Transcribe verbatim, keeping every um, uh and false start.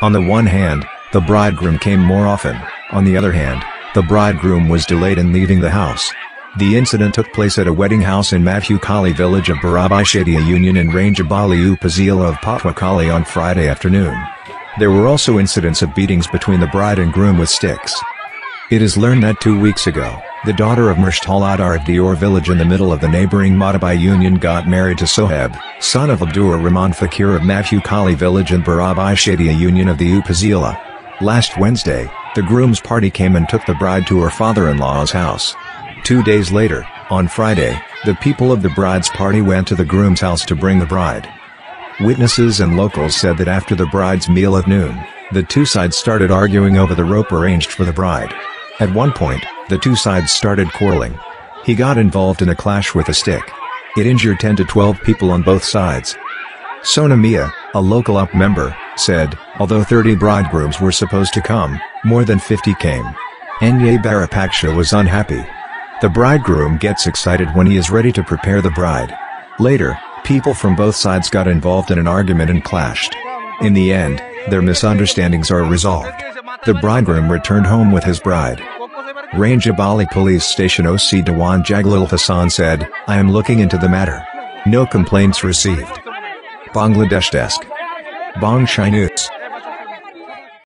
On the one hand, the bridegroom came more often, on the other hand, the bridegroom was delayed in leaving the house. The incident took place at a wedding house in Madhukhali village of Barabai Shadia Union in Rangabali Upazila of Patuakhali on Friday afternoon. There were also incidents of beatings between the bride and groom with sticks. It is learned that two weeks ago, the daughter of Morshed Hawladar of Deor village in the middle of the neighboring Maudubi Union got married to Soheb, son of Abdur Rahman Fakir of Madhukhali village in Barabai Shadia Union of the Upazila. Last Wednesday, the groom's party came and took the bride to her father-in-law's house. Two days later, on Friday, the people of the bride's party went to the groom's house to bring the bride. Witnesses and locals said that after the bride's meal at noon, the two sides started arguing over the rope arranged for the bride. At one point, the two sides started quarreling. He got involved in a clash with a stick. It injured ten to twelve people on both sides. Sona Mia, a local U P member, said, although thirty bridegrooms were supposed to come, more than fifty came. Enye Barapaksha was unhappy. The bridegroom gets excited when he is ready to prepare the bride. Later, people from both sides got involved in an argument and clashed. In the end, their misunderstandings are resolved. The bridegroom returned home with his bride. Rangabali Police Station O C Dewan Jaglil Hassan said, I am looking into the matter. No complaints received. Bangladesh Desk. Bangshai News.